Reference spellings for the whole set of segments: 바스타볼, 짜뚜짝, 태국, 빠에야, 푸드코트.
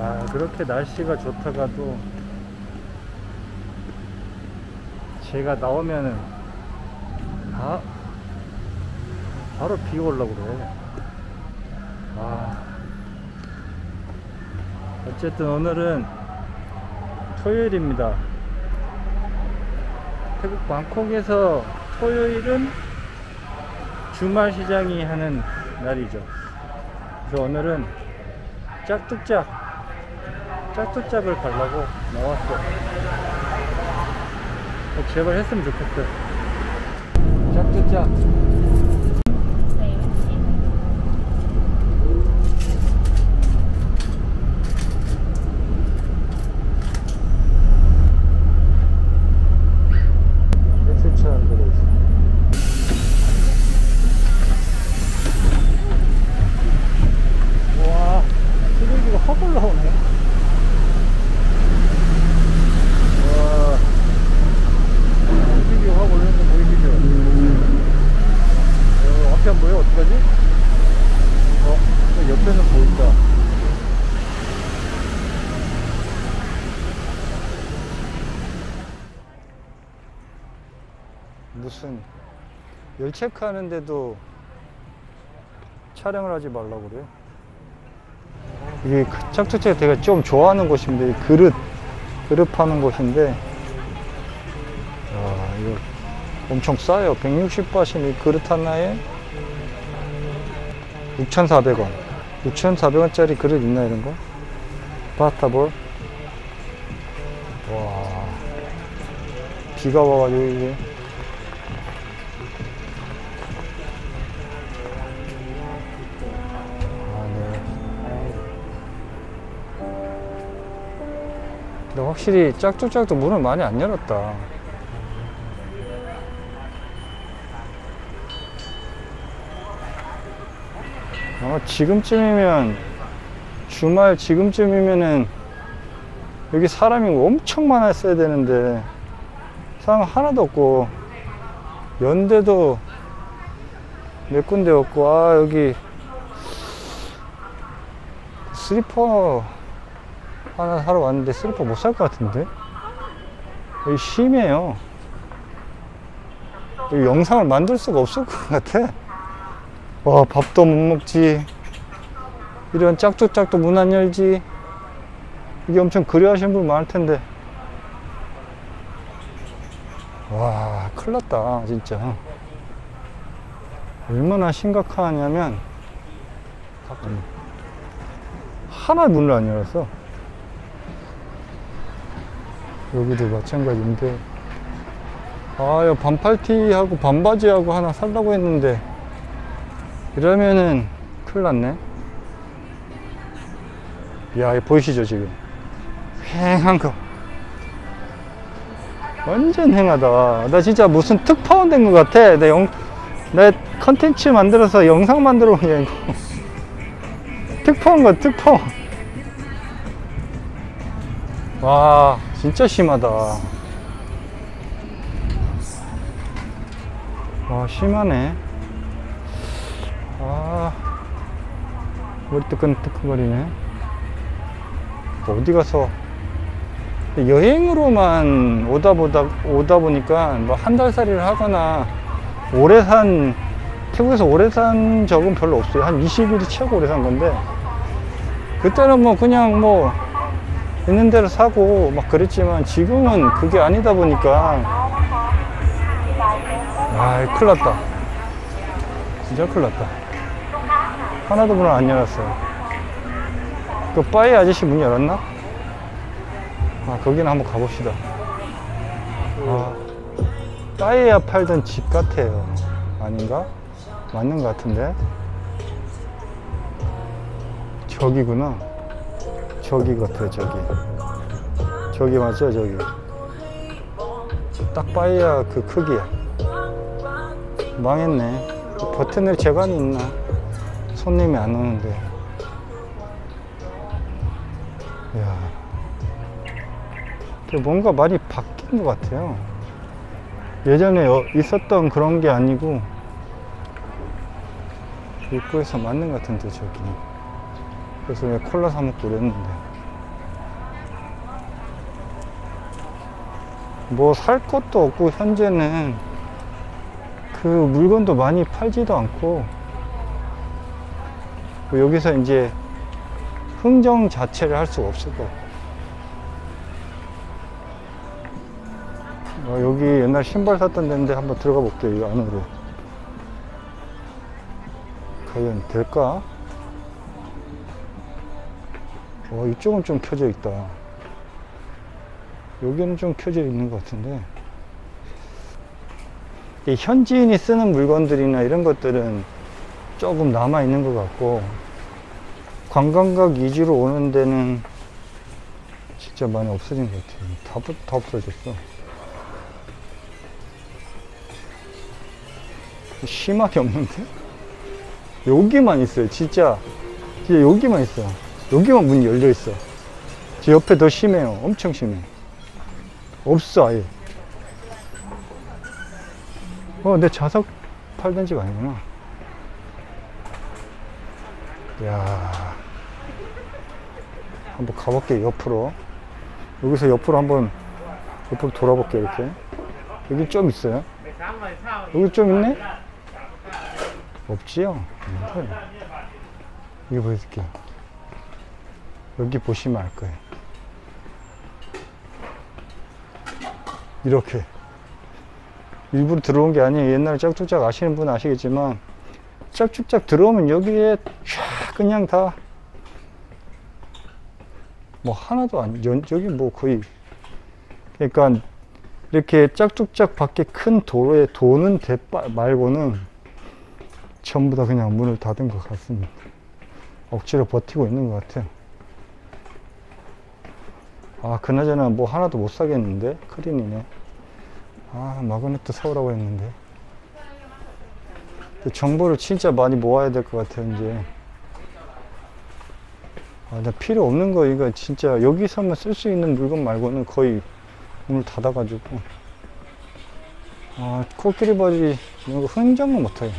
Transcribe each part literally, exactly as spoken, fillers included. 아, 그렇게 날씨가 좋다가도 제가 나오면은 아, 바로 비 오려고 그래. 아, 어쨌든 오늘은 토요일입니다. 태국 방콕에서 토요일은 주말 시장이 하는 날이죠. 그래서 오늘은 짜뚜짝 짜뚜짝을 가려고 나왔어. 제발 했으면 좋겠어. 짜뚜짝. 무슨 열 체크하는데도 촬영을 하지 말라고 그래요? 이게 짜뚜짝 제가 좀 좋아하는 곳인데, 그릇 그릇 파는 곳인데, 아, 이거 엄청 싸요. 백육십 바트인 이 그릇 하나에 육천사백 원. 육천사백 원짜리 그릇 있나 이런 거? 바스타볼. 와, 비가 와가지고 이게 확실히 짜뚜짝도 문을 많이 안 열었다. 아마 지금쯤이면, 주말 지금쯤이면은 여기 사람이 엄청 많았어야 되는데 사람 하나도 없고, 연대도 몇 군데 없고. 아, 여기 슬리퍼 하나 사러 왔는데 슬리퍼 못 살 것 같은데? 여기 심해요. 여기 영상을 만들 수가 없을 것 같아. 와, 밥도 못 먹지. 이런 짝뚜짝도 문 안 열지. 이게 엄청 그리워하시는 분 많을 텐데. 와, 큰일 났다 진짜. 얼마나 심각하냐면 하나 문을 안 열었어. 여기도 마찬가지인데, 아, 반팔티하고 반바지하고 하나 살라고 했는데 이러면은 큰일 났네. 이야, 이거 보이시죠? 지금 휑한 거 완전 휑하다. 나 진짜 무슨 특파원 된 것 같아. 내 영, 내 컨텐츠 만들어서 영상 만들어 온 게 이거 특파원 거 특파원. 와, 진짜 심하다. 와, 심하네. 아, 머리 뜨끈뜨끈거리네. 어디 가서 여행으로만 오다 보다 오다 보니까 뭐 한 달살이를 하거나, 오래 산, 태국에서 오래 산 적은 별로 없어요. 한 이십 일이 최고 오래 산 건데, 그때는 뭐 그냥 뭐 있는 대로 사고 막 그랬지만, 지금은 그게 아니다 보니까 아, 큰일 났다. 진짜 큰일 났다. 하나도 문을 안 열었어요. 그 빠에야 아저씨 문 열었나? 아, 거기는 한번 가봅시다. 아, 빠에야 팔던 집 같아요. 아닌가? 맞는 것 같은데? 저기구나. 저기 같아. 저기 저기 맞죠? 저기 딱 빠에야 그 크기야. 망했네. 버튼을 재간이 있나? 손님이 안 오는데. 이야, 뭔가 많이 바뀐 것 같아요. 예전에 있었던 그런 게 아니고. 입구에서 맞는 것 같은데 저기. 그래서 왜 콜라 사 먹고 그랬는데. 뭐 살 것도 없고 현재는 그 물건도 많이 팔지도 않고, 여기서 이제 흥정 자체를 할 수가 없을 것 같아요. 어, 여기 옛날 신발 샀던 데인데 한번 들어가 볼게요. 이 안으로 과연 될까? 어, 이쪽은 좀 켜져 있다. 여기는 좀 켜져 있는 것 같은데, 이 현지인이 쓰는 물건들이나 이런 것들은 조금 남아 있는 것 같고, 관광객 위주로 오는 데는 진짜 많이 없어진 것 같아요. 다, 다 없어졌어. 심하게 없는데? 여기만 있어요. 진짜, 진짜 여기만 있어요. 여기만 문이 열려 있어. 저 옆에 더 심해요. 엄청 심해. 없어 아예. 어, 내 자석 팔던 집 아니구나. 야, 한번 가볼게요. 옆으로, 여기서 옆으로 한번 옆으로 돌아볼게요. 이렇게. 여기 좀 있어요? 여기 좀 있네? 없지요? 이거 보여드릴게요. 여기 보시면 알 거예요. 이렇게 일부러 들어온 게 아니에요. 옛날에 짝뚜짝 아시는 분 아시겠지만, 짝뚜짝 들어오면 여기에 쫙 그냥 다 뭐 하나도 안, 여기 뭐 거의, 그러니까 이렇게 짝뚜짝 밖에 큰 도로에 도는 데 말고는 전부 다 그냥 문을 닫은 것 같습니다. 억지로 버티고 있는 것 같아요. 아, 그나저나 뭐 하나도 못 사겠는데? 크린이네. 아, 마그네트 사오라고 했는데. 정보를 진짜 많이 모아야 될 것 같아요, 이제. 아, 나 필요 없는 거, 이거 진짜 여기서만 쓸 수 있는 물건 말고는 거의 문을 닫아가지고. 아, 코끼리 바지, 이거 흥정은 못해요.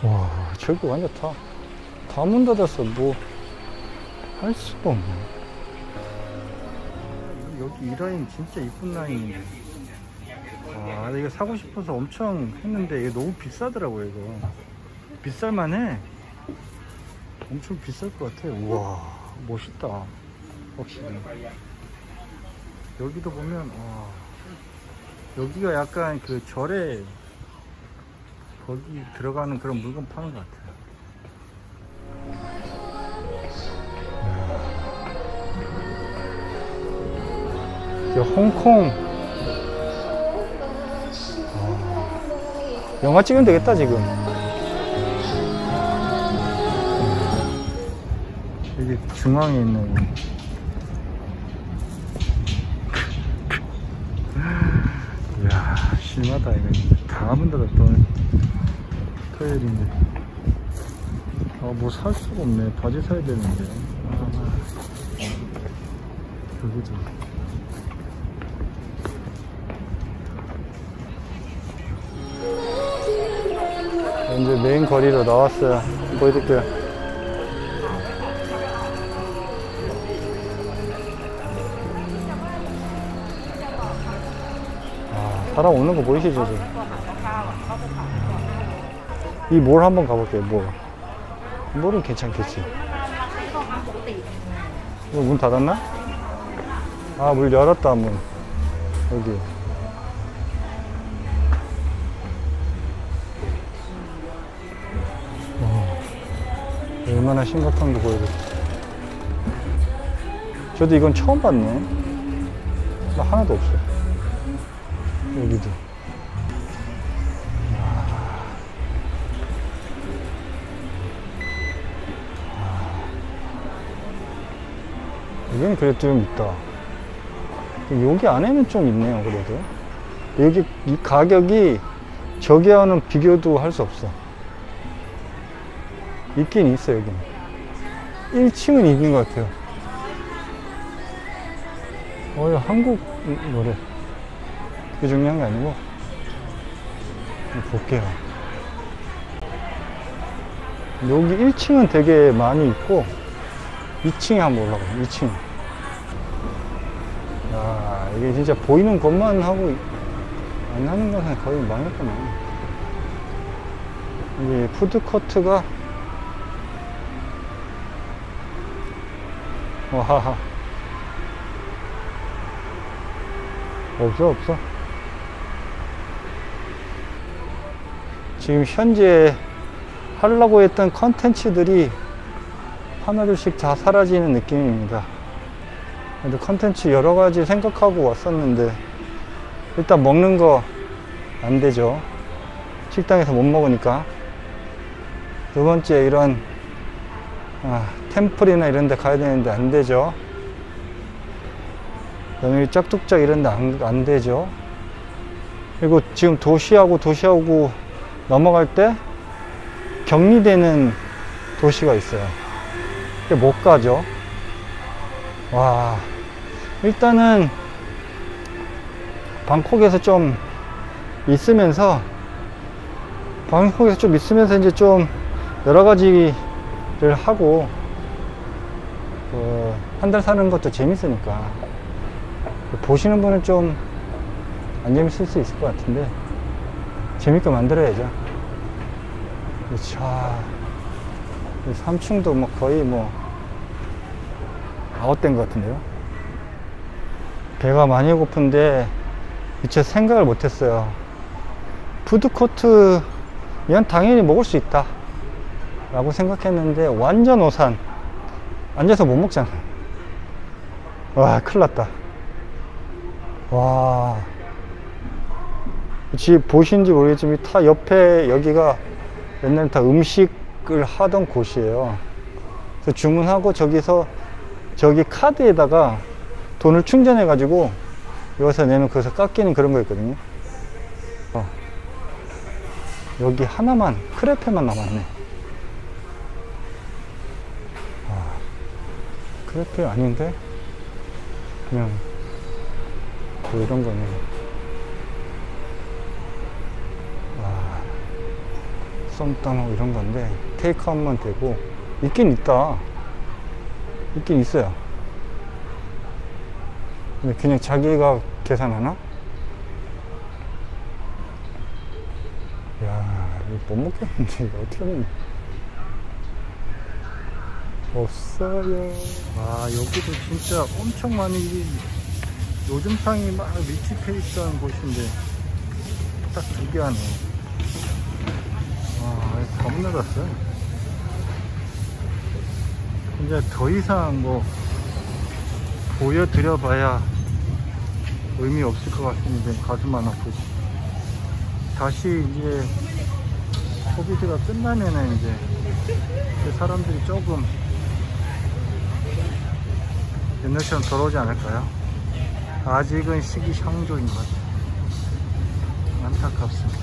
와, 저기 완전 다, 다 문 닫았어. 뭐 할 수가 없네. 여기 이 라인 진짜 이쁜 라인인데. 아, 이거 사고 싶어서 엄청 했는데 이게 너무 비싸더라고요. 이거 비쌀만해. 엄청 비쌀 것 같아. 우와, 멋있다. 확실히 여기도 보면, 와, 여기가 약간 그 절에 거기 들어가는 그런 물건 파는 것 같아요. 홍콩. 아, 영화 찍으면 되겠다. 지금 여기 중앙에 있는 이야, 심하다. 이거 다 문 닫았다. 토요일인데 아, 뭐 살 수가 없네. 바지 사야 되는데. 아, 여기도 이제 메인 거리로 나왔어요. 보여드릴게요. 아, 사람 오는 거 보이시죠? 지금? 이 몰 한번 가볼게요. 몰. 몰은 괜찮겠지. 이거 문 닫았나? 아, 문 열었다. 문. 여기. 얼마나 심각한지 보여드릴게요. 저도 이건 처음 봤네. 나 하나도 없어요. 여기도. 여기는 그래도 좀 있다. 여기 안에는 좀 있네요, 그래도. 여기 이 가격이 저기와는 비교도 할 수 없어. 있긴 있어요. 여기는 일 층은 있는 것 같아요. 어, 한국 노래. 그게 중요한 게 아니고 볼게요. 여기 일 층은 되게 많이 있고 이 층에 한번 올라가요. 이 층 이게 진짜 보이는 것만 하고 안 하는 건 거의 망했구나. 이게 푸드코트가 와하하 없어 없어. 지금 현재 하려고 했던 컨텐츠들이 하나둘씩 다 사라지는 느낌입니다. 근데 컨텐츠 여러가지 생각하고 왔었는데 일단 먹는 거 안되죠. 식당에서 못 먹으니까. 두번째 이런 아, 템플이나 이런데 가야 되는데 안되죠. 그다음에 짝뚝짝 이런데 안, 안되죠. 그리고 지금 도시하고 도시하고 넘어갈 때 격리되는 도시가 있어요. 못 가죠. 와, 일단은 방콕에서 좀 있으면서 방콕에서 좀 있으면서 이제 좀 여러 가지를 하고 그 한 달 사는 것도 재밌으니까 보시는 분은 좀 안 재밌을 수 있을 것 같은데 재밌게 만들어야죠. 자, 삼 층도 뭐 거의 뭐 아웃된 것 같은데요. 배가 많이 고픈데 미처 생각을 못했어요. 푸드코트 이건 당연히 먹을 수 있다 라고 생각했는데 완전 오산. 앉아서 못 먹잖아. 와, 큰일 났다. 와, 혹시 보시는지 모르겠지만 다 옆에 여기가 옛날에 다 음식 을 하던 곳이에요. 그래서 주문하고 저기서 저기 카드에다가 돈을 충전해 가지고 여기서 내면 거기서 깎이는 그런 거였거든요. 어. 여기 하나만 크레페만 남았네. 아, 크레페 아닌데 그냥 뭐 이런 거네. 썸땀하고 이런 건데 테이크아웃만 되고 있긴 있다. 있긴 있어요. 근데 그냥 자기가 계산하나? 야, 이거 못 먹겠는데 이거 어떻게 먹냐. 없어요. 아, 여기도 진짜 엄청 많이 요즘 상이 막 밀집해 있던 곳인데 딱 두 개 하네. 다 못 나갔어요. 이제 더 이상 뭐 보여드려 봐야 의미 없을 것 같은데 가슴만 아프고. 다시 이제 코비드가 끝나면은 이제 사람들이 조금 옛날처럼 돌아오지 않을까요? 아직은 시기상조인 것 같아요. 안타깝습니다.